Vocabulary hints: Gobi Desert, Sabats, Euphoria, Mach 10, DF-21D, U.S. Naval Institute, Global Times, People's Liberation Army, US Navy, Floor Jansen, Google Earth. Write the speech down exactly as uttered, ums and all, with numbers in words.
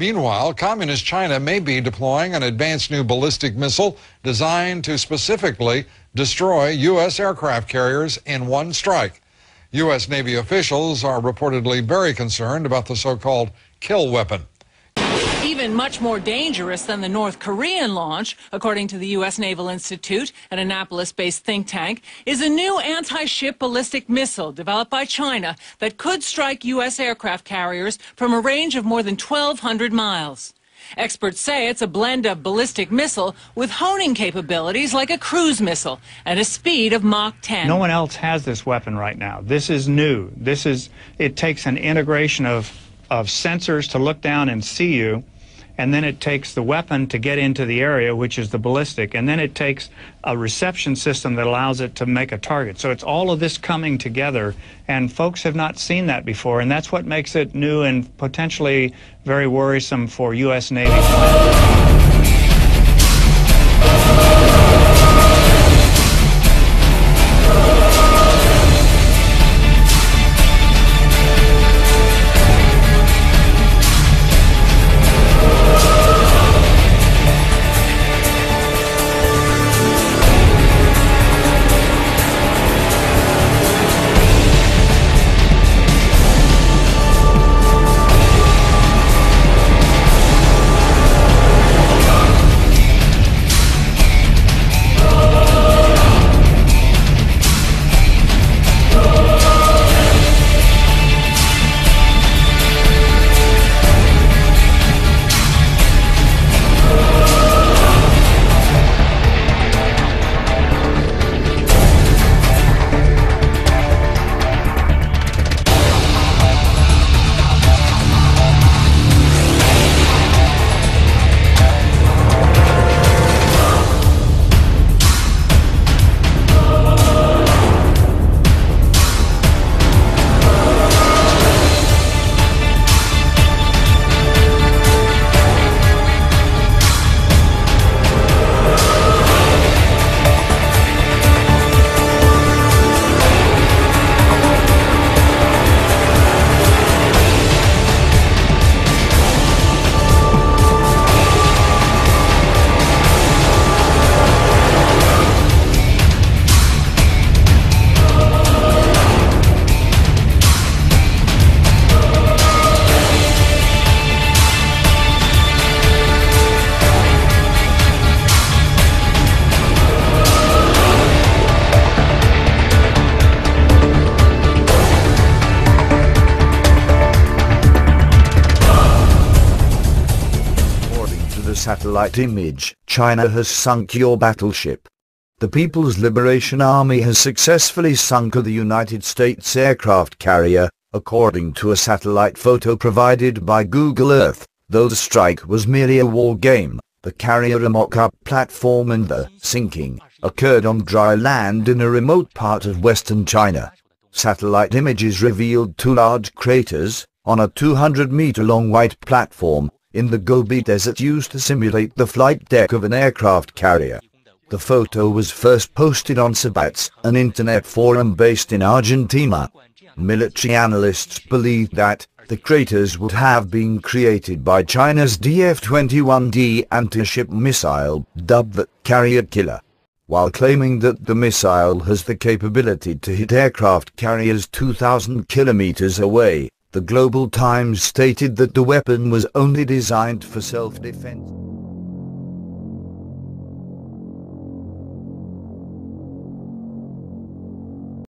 Meanwhile, Communist China may be deploying an advanced new ballistic missile designed to specifically destroy U S aircraft carriers in one strike. U S Navy officials are reportedly very concerned about the so-called kill weapon. Even much more dangerous than the North Korean launch, according to the U S Naval Institute, an Annapolis-based think tank, is a new anti-ship ballistic missile developed by China that could strike U S aircraft carriers from a range of more than twelve hundred miles. Experts say it's a blend of ballistic missile with honing capabilities like a cruise missile and a speed of Mach ten. No one else has this weapon right now. This is new. This is, it takes an integration of, of sensors to look down and see you, and then it takes the weapon to get into the area, which is the ballistic, and then it takes a reception system that allows it to make a target. So it's all of this coming together, and folks have not seen that before, and that's what makes it new and potentially very worrisome for U S Navy. Satellite image. China has sunk your battleship. The People's Liberation Army has successfully sunk the United States aircraft carrier, according to a satellite photo provided by Google Earth. Though the strike was merely a war game, the carrier mock-up platform and the sinking occurred on dry land in a remote part of western China. Satellite images revealed two large craters on a two hundred meter long white platform in the Gobi Desert used to simulate the flight deck of an aircraft carrier. The photo was first posted on Sabats, an internet forum based in Argentina. Military analysts believe that the craters would have been created by China's D F twenty-one D anti-ship missile, dubbed the carrier killer, while claiming that the missile has the capability to hit aircraft carriers two thousand kilometers away. The Global Times stated that the weapon was only designed for self-defense.